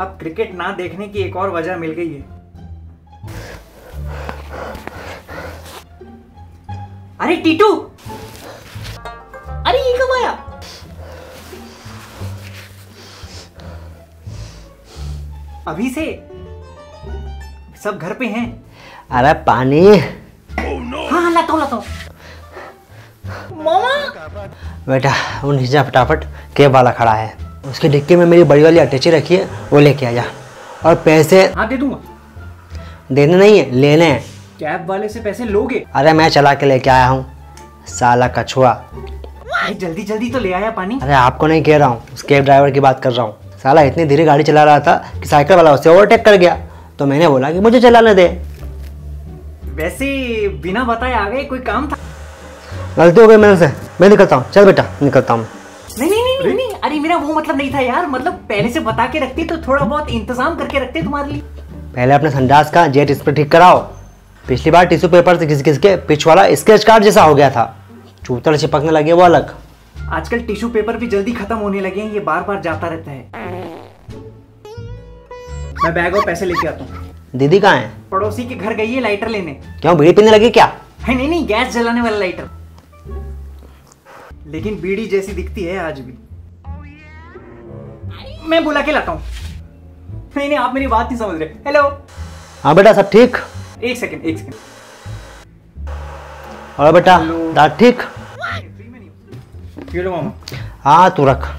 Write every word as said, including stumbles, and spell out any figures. अब क्रिकेट ना देखने की एक और वजह मिल गई है। अरे टीटू, अरे ये कब आया? अभी से सब घर पे हैं। अरे पानी। oh, no. हाँ लाता हूँ लाता हूँ। मामा बेटा वो नीचे फटाफट कैब वाला खड़ा है, उसके डिक्की में मेरी बड़ी वाली अटैची रखी है, वो लेके आ जा। और पैसे हाँ दे दूंगा। देने नहीं है, लेने हैं। कैब वाले से पैसे लोगे? अरे मैं चला के लेके आया हूँ साला कछुआ। भाई जल्दी जल्दी तो ले आया पानी। अरे आपको नहीं कह रहा हूँ, उस कैब ड्राइवर की बात कर रहा हूँ। साला इतनी धीरे गाड़ी चला रहा था कि साइकिल वाला उसे ओवरटेक कर गया, तो मैंने बोला कि मुझे चलाने दे। वैसे बिना बताए आ गए, कोई काम था? गलती हो गई मेरे से, मैं निकलता हूँ। चल बेटा निकलता हूँ। नहीं नहीं नहीं नहीं अरे मेरा वो मतलब नहीं था यार, मतलब पहले से बता के रखते तो थोड़ा बहुत इंतजाम करके रखते तुम्हारे लिए। पहले अपने संडास का जेट स्प्रे ठीक कराओ, पिछली बार टिश्यू पेपर से घिस घिस के पिच वाला स्केच कार्ड जैसा हो गया था, चूतर चिपकने लगे वो अलग। आजकल टिश्यू पेपर भी जल्दी खत्म होने लगे हैं, ये बार बार जाता रहता है। मैं बैग और पैसे लेके आता हूँ। दीदी कहाँ है? पड़ोसी के घर गई है लाइटर लेने। क्यों बीड़ी पीने लगी क्या? है नहीं नहीं गैस जलाने वाला लाइटर, लेकिन बीड़ी जैसी दिखती है आज भी। मैं बुला के लाता हूँ। नहीं नहीं आप मेरी बात नहीं समझ रहे। हेलो। हाँ बेटा सब ठीक? एक सेकंड एक सेकंड। और बेटा दांत ठीक? ये लो मामा। हाँ तू रख।